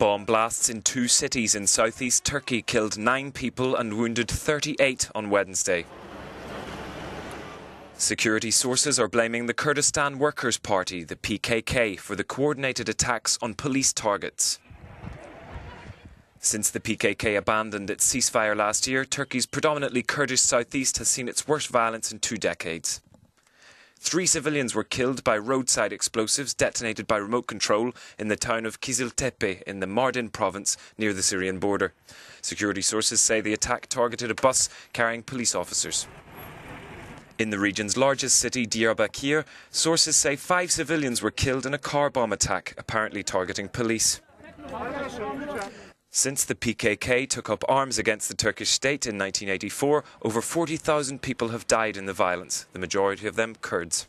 Bomb blasts in two cities in southeast Turkey killed 9 people and wounded 38 on Wednesday. Security sources are blaming the Kurdistan Workers' Party, the PKK, for the coordinated attacks on police targets. Since the PKK abandoned its ceasefire last year, Turkey's predominantly Kurdish southeast has seen its worst violence in 2 decades. 3 civilians were killed by roadside explosives detonated by remote control in the town of Kiziltepe in the Mardin province near the Syrian border. Security sources say the attack targeted a bus carrying police officers. In the region's largest city, Diyarbakır, sources say 5 civilians were killed in a car bomb attack, apparently targeting police. Since the PKK took up arms against the Turkish state in 1984, over 40,000 people have died in the violence, the majority of them Kurds.